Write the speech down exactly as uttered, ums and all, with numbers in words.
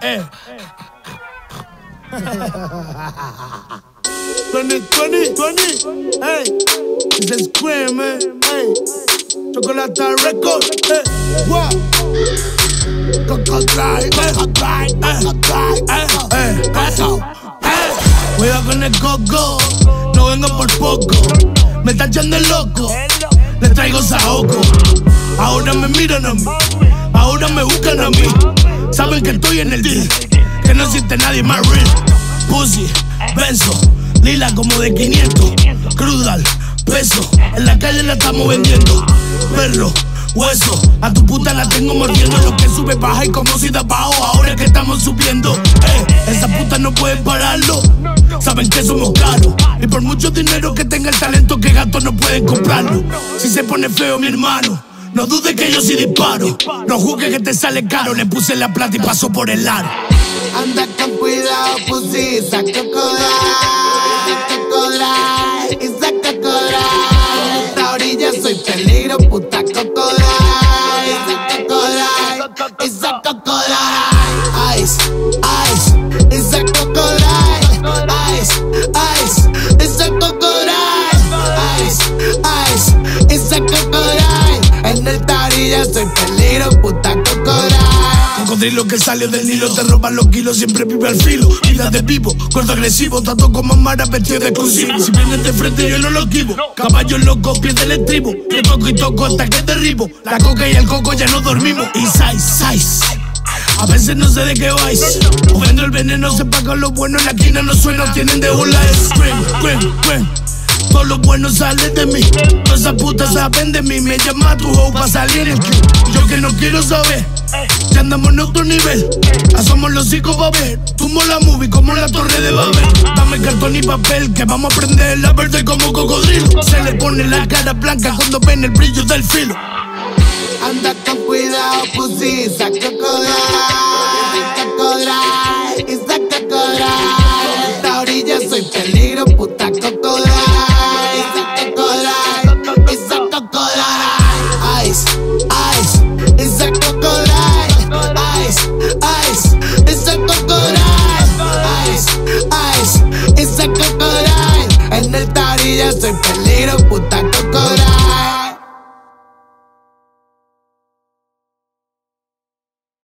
Hey. Tony, Tony, Tony, hey, it's a square, man, hey, Chocolata record, hey, what? Cocodrill, Cocodrill, Cocodrill, hey, hey, hey, we are gonna go go, no vengo por poco, me está echando loco, le traigo saoco, ahora me miran a mí, ahora me buscan a mí, saben que estoy en el D, que no existe nadie más real. Pussy, benzo, lila como de quinientos, crudal, peso, en la calle la estamos vendiendo, perro, hueso, a tu puta la tengo mordiendo, lo que sube baja y como si da bajo, ahora es que estamos subiendo, eh, esa puta no puede pararlo, saben que somos caros, y por mucho dinero que tenga el talento que gatos no pueden comprarlo, si se pone feo mi hermano, no dudes que yo sí disparo, no juzgues que te sale caro, le puse la plata y pasó por el aro. Anda con cuidado, pussy, it's a cocodrill, it's a cocodrill. En esta orilla soy peligro, puta cocodrill, it's a cocodrill, it's a cocodrill. Ice, ice, it's a cocodrill, ice, ice, it's a cocodrill, ice, ice, it's a cocodrill. En esta orilla soy peligro, puta cocodrill. Cocodrilo que salió del Nilo, te roban los kilos, siempre vive al filo. Vida de vivo, corto agresivo, tanto como Mara, vestido de exclusivo. Si vienes de frente yo no lo esquivo, caballo loco, pierde el estribo. Te toco y toco hasta que derribo, la coca y el coco ya no dormimos. Y size, size, a veces no sé de qué vais. O vendrá el veneno, se pagan lo bueno, en la esquina no suena, tienen de bola. Scream, scream, scream, todo lo bueno sale de mí. Todas esas putas saben de mí, me llama a tu hoe pa' salir el club. Yo que no quiero saber, ya andamos en otro nivel, asomos los hijos pa' ver, tumbo la movie como la torre de Babel. Dame cartón y papel que vamos a prender la verde como cocodrilo. Se le pone la cara blanca cuando ven el brillo del filo. Anda con cuidado, pussy, it's a cocodrill, it's a cocodrill, it's a cocodrill. En esta orilla soy peligro, puta.